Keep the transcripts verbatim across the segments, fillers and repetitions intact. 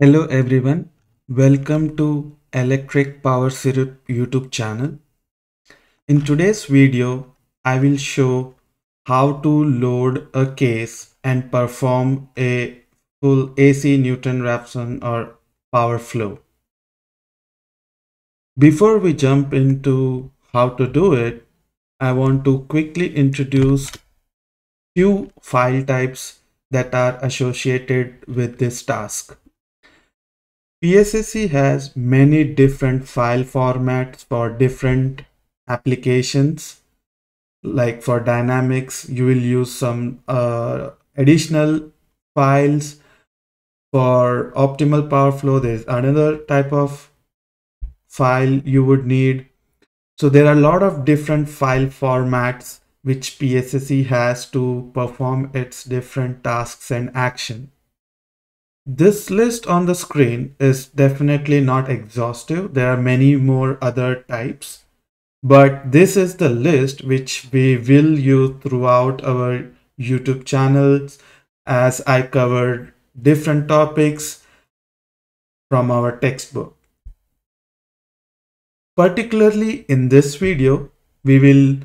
Hello everyone, welcome to Electric Power Syrup YouTube channel. In today's video, I will show how to load a case and perform a full A C Newton Raphson or power flow. Before we jump into how to do it, I want to quickly introduce few file types that are associated with this task. P S S E has many different file formats for different applications. Like for dynamics, you will use some uh, additional files. For optimal power flow, there is another type of file you would need. So there are a lot of different file formats which P S S E has to perform its different tasks and action. This list on the screen is definitely not exhaustive. There are many more other types, but this is the list which we will use throughout our YouTube channels as I covered different topics from our textbook. Particularly in this video, we will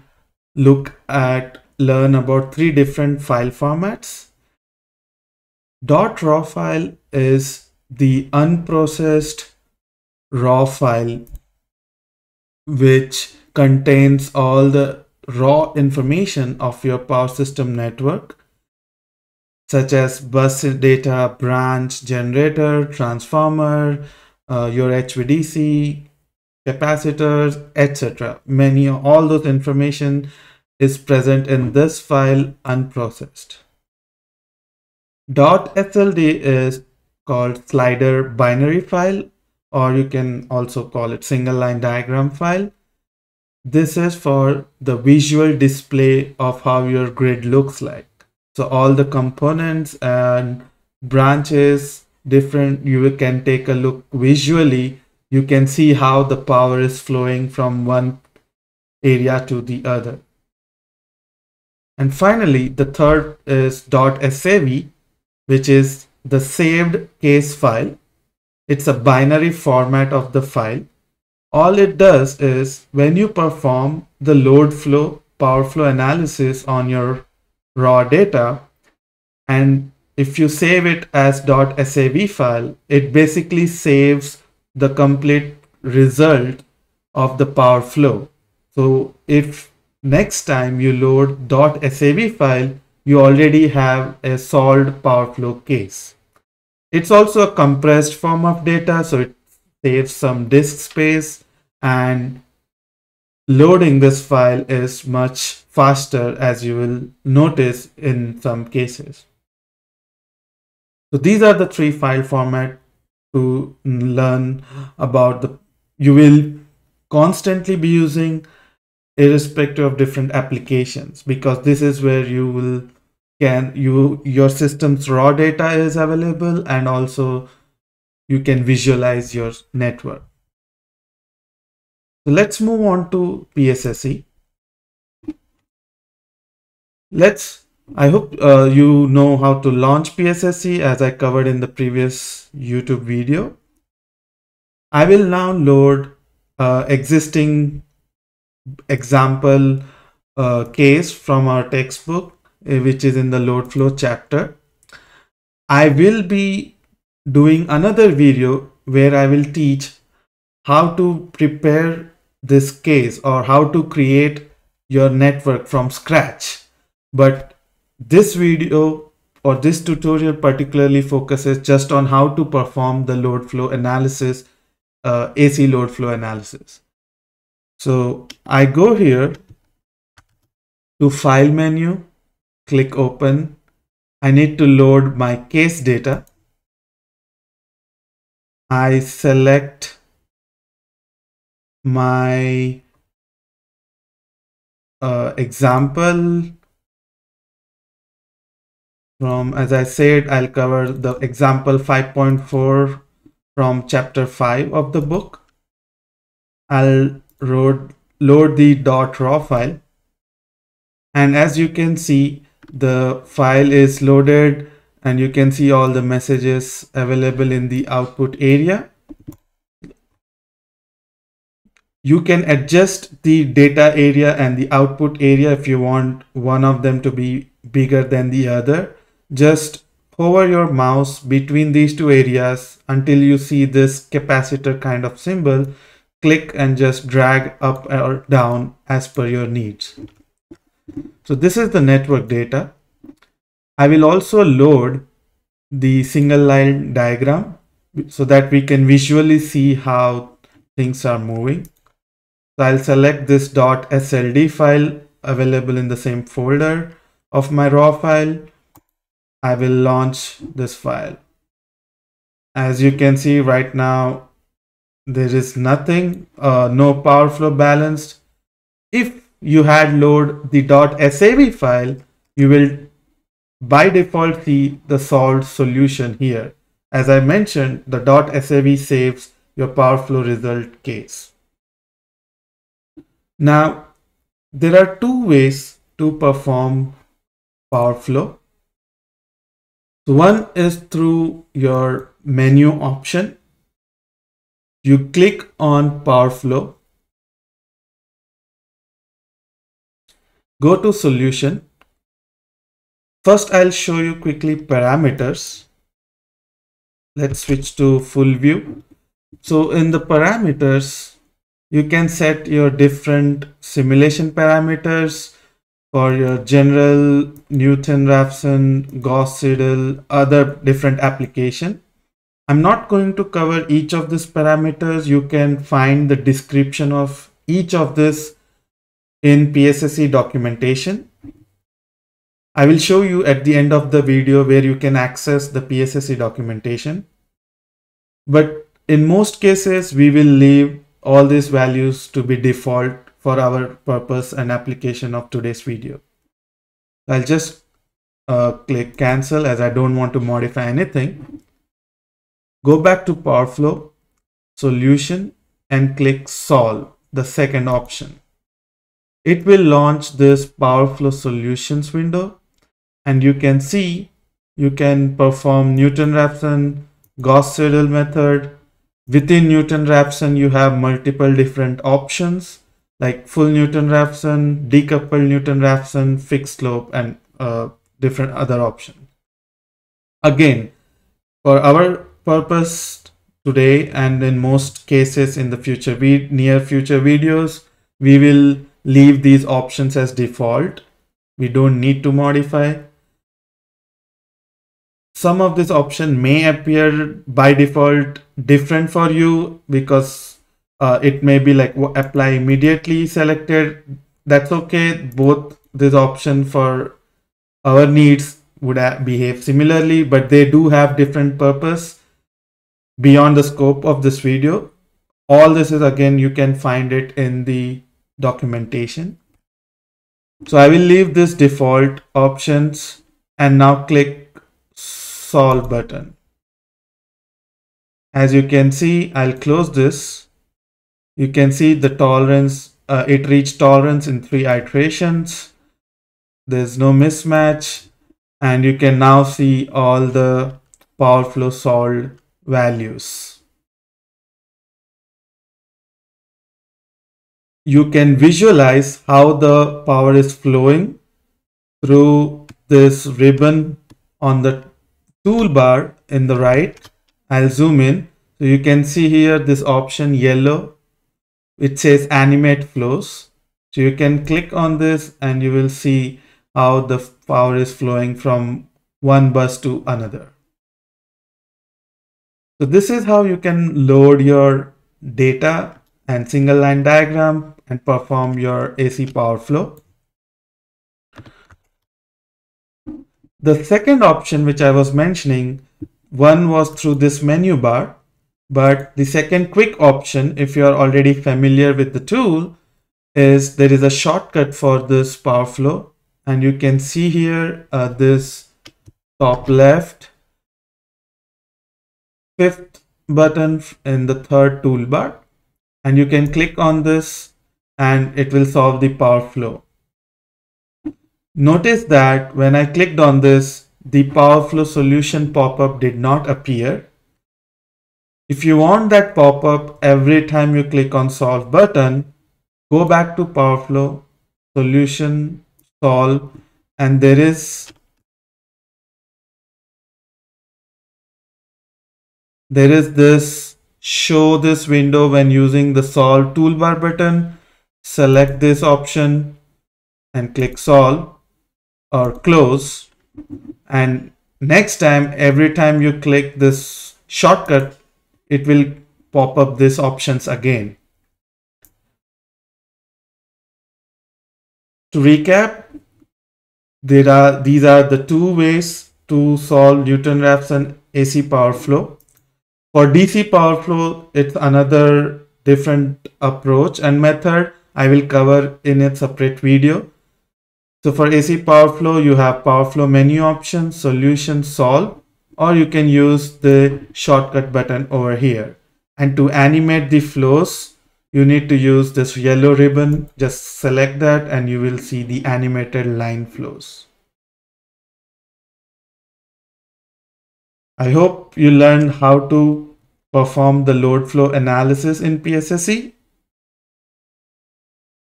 look at learn about three different file formats. .raw file is the unprocessed raw file which contains all the raw information of your power system network, such as bus data, branch, generator, transformer, uh, your H V D C, capacitors, et cetera. Many all those information is present in this file unprocessed. .sld is called slider binary file, or you can also call it single line diagram file. This is for the visual display of how your grid looks like. So all the components and branches different, you can take a look visually. You can see how the power is flowing from one area to the other. And finally, the third is .sav, which is the saved case file. It's a binary format of the file. All it does is when you perform the load flow, power flow analysis on your raw data, and if you save it as .sav file, it basically saves the complete result of the power flow. So if next time you load .sav file, you already have a solved power flow case. It's also a compressed form of data, so it saves some disk space, and loading this file is much faster, as you will notice in some cases. So these are the three file formats to learn about. The you will constantly be using irrespective of different applications, because this is where you will can you your system's raw data is available, and also you can visualize your network. So let's move on to P S S E. Let's I hope uh, you know how to launch P S S E as I covered in the previous YouTube video. I will now load uh, existing example uh, case from our textbook, which is in the load flow chapter. I will be doing another video where I will teach how to prepare this case or how to create your network from scratch. But this video or this tutorial particularly focuses just on how to perform the load flow analysis, uh, A C load flow analysis. So I go here to file menu, click open. I need to load my case data. I select my uh, example from, as I said, I'll cover the example five point four from chapter five of the book. I'll Load, load the .raw file, and as you can see, the file is loaded and you can see all the messages available in the output area. You can adjust the data area and the output area if you want one of them to be bigger than the other. Just hover your mouse between these two areas until you see this capacitor kind of symbol. Click and just drag up or down as per your needs. So this is the network data. I will also load the single line diagram so that we can visually see how things are moving. So I'll select this .sld file available in the same folder of my raw file. I will launch this file. As you can see right now, there is nothing, uh, no power flow balanced. If you had load the .sav file, you will by default see the solved solution here. As I mentioned, the .sav saves your power flow result case. Now, there are two ways to perform power flow. So one is through your menu option. You click on power flow, go to solution. First, I'll show you quickly parameters. Let's switch to full view. So in the parameters, you can set your different simulation parameters for your general, Newton Raphson, Gauss Seidel, other different application. I'm not going to cover each of these parameters. You can find the description of each of this in P S S E documentation. I will show you at the end of the video where you can access the P S S E documentation. But in most cases, we will leave all these values to be default for our purpose and application of today's video. I'll just uh, click cancel as I don't want to modify anything. Go back to Power Flow, Solution, and click Solve, the second option. It will launch this Power Flow Solutions window, and you can see you can perform Newton-Raphson, Gauss-Seidel method. Within Newton-Raphson, you have multiple different options like full Newton-Raphson, decoupled Newton-Raphson, fixed slope, and uh, different other options. Again, for our purpose today and in most cases in the future we near future videos, we will leave these options as default. We don't need to modify. Some of this option may appear by default different for you because uh, it may be like apply immediately selected. That's okay. Both this option for our needs would behave similarly, but they do have different purpose. Beyond the scope of this video, all this is again, you can find it in the documentation. So I will leave this default options and now click solve button. As you can see, I'll close this. You can see the tolerance, uh, it reached tolerance in three iterations. There's no mismatch and you can now see all the power flow solved values. You can visualize how the power is flowing through this ribbon on the toolbar in the right. I'll zoom in. So you can see here this option yellow, it says animate flows. So you can click on this and you will see how the power is flowing from one bus to another. So this is how you can load your data and single line diagram and perform your A C power flow. The second option which I was mentioning, one was through this menu bar, but the second quick option, if you are already familiar with the tool, is there is a shortcut for this power flow. And you can see here uh, this top left fifth button in the third toolbar, and you can click on this and it will solve the power flow. Notice that when I clicked on this, the power flow solution pop-up did not appear. If you want that pop-up every time you click on solve button, go back to power flow solution solve, and there is there is this show this window when using the solve toolbar button. Select this option and click solve or close, and next time every time you click this shortcut it will pop up these options again. To recap, there are these are the two ways to solve Newton-Raphson A C power flow. For D C power flow, it's another different approach and method I will cover in a separate video. So for A C power flow, you have power flow menu option, solution, solve, or you can use the shortcut button over here. And to animate the flows, you need to use this yellow ribbon. Just select that and you will see the animated line flows. I hope you learned how to perform the load flow analysis in P S S E.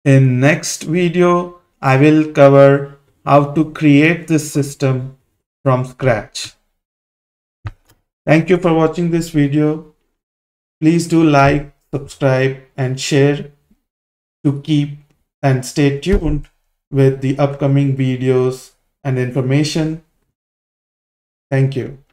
In next video, I will cover how to create this system from scratch. Thank you for watching this video. Please do like, subscribe, and share to keep and stay tuned with the upcoming videos and information. Thank you.